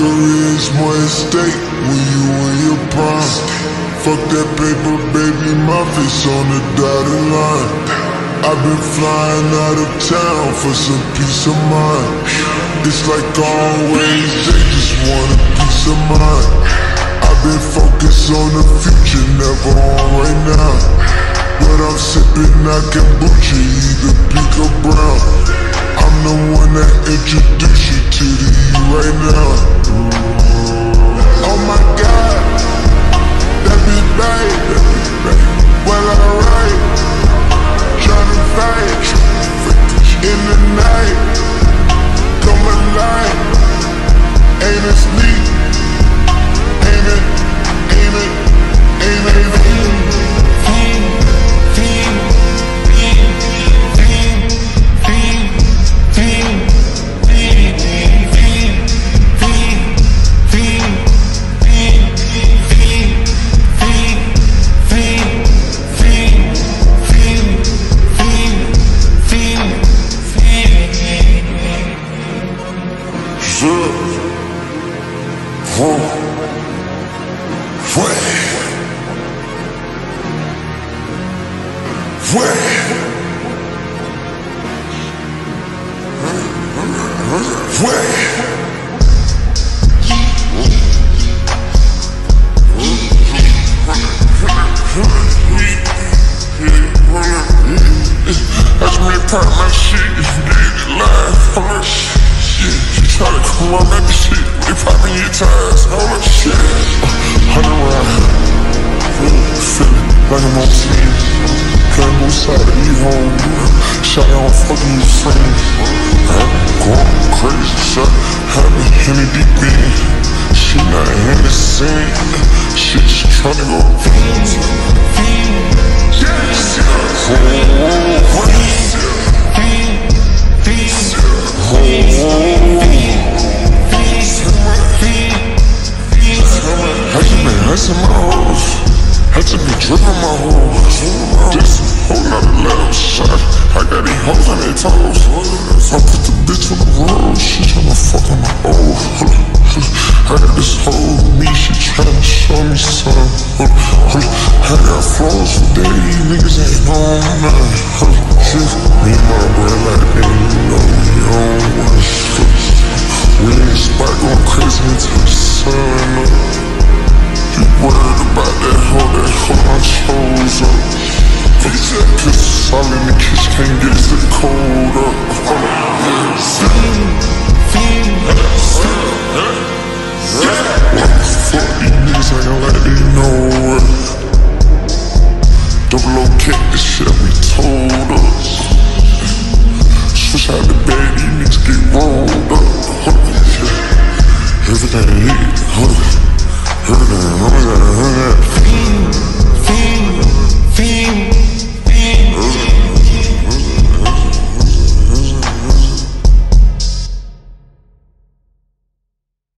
career is more at stake when you in your prime. Fuck that paper, baby, my face on the dotted line. I've been flying out of town for some peace of mind. It's like always, they just want a peace of mind. I've been focused on the future, never on right now. But I'm sipping out kombucha, either pink or brown. I'm the one that introduced you to the you right now. Oh my God, that be right. Well, alright, tryna fight in the night. Come alive, ain't it sleep? Je vous vois. Vois. Vois. That's me part of my shit. Live on my shit. Try to come on, make the shit. They poppin' your tires, all that shit. Hunt around, feel it like I'm on TV. Playing both sides of your home. Shot out, fucking your friend. I'm going crazy, shot. Having Henny deep in. She not in the scene. She just tryna go. Yes, yes. I just be drippin' my hoes. Just a whole lot of loud shot. I got these hoes on their toes. I put the bitch on the road. She tryna fuck on my hoes. I got this whole me. She tryna show me something. I got flows for days. Niggas ain't on none. Me and my boy like that, you know we on one. We ain't spot going crazy until the sun up. You worried about that hoe I chose up. Cause all in the kitchen can't get the cold up. What the fuck, these niggas actin' like they know it. Double O kick the shit we told us. Switch out the bag, these niggas get rolled up. Everything lit, huh? I'm